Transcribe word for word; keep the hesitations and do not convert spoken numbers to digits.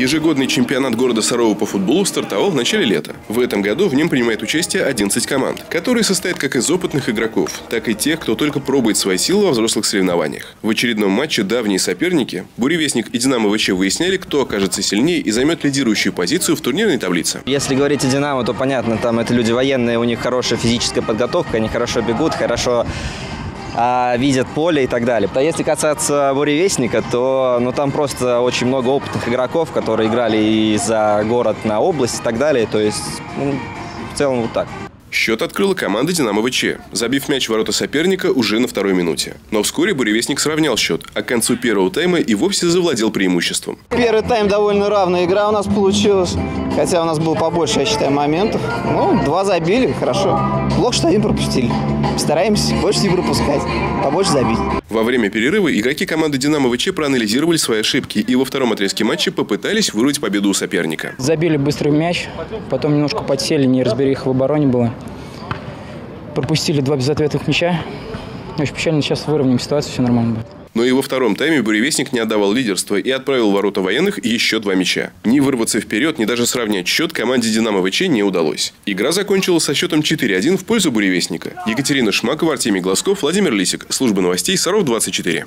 Ежегодный чемпионат города Сарова по футболу стартовал в начале лета. В этом году в нем принимает участие одиннадцать команд, которые состоят как из опытных игроков, так и тех, кто только пробует свои силы во взрослых соревнованиях. В очередном матче давние соперники «Буревестник» и «Динамо ВЧ» выясняли, кто окажется сильнее и займет лидирующую позицию в турнирной таблице. Если говорить о «Динамо», то понятно, там это люди военные, у них хорошая физическая подготовка, они хорошо бегут, хорошо видят поле и так далее. А если касаться «Буревестника», то ну, там просто очень много опытных игроков, которые играли и за город, на область и так далее. То есть, ну, в целом вот так. Счет открыла команда «Динамо ВЧ», забив мяч в ворота соперника уже на второй минуте. Но вскоре «Буревестник» сравнял счет, а к концу первого тайма и вовсе завладел преимуществом. Первый тайм довольно равная игра у нас получилась, хотя у нас было побольше, я считаю, моментов. Ну, два забили, хорошо. Плохо, что один пропустили. Стараемся больше не пропускать, побольше забить. Во время перерыва игроки команды «Динамо ВЧ» проанализировали свои ошибки и во втором отрезке матча попытались вырвать победу у соперника. Забили быстрый мяч, потом немножко подсели, неразбериха в обороне было. Пропустили два безответных мяча. Очень печально, сейчас выровняем ситуацию, все нормально будет. Но и во втором тайме «Буревестник» не отдавал лидерство и отправил в ворота военных еще два мяча. Ни вырваться вперед, ни даже сравнять счет команде «Динамо ВЧ» не удалось. Игра закончилась со счетом четыре один в пользу «Буревестника». Екатерина Шмакова, Артемий Глазков, Владимир Лисик. Служба новостей Саров двадцать четыре.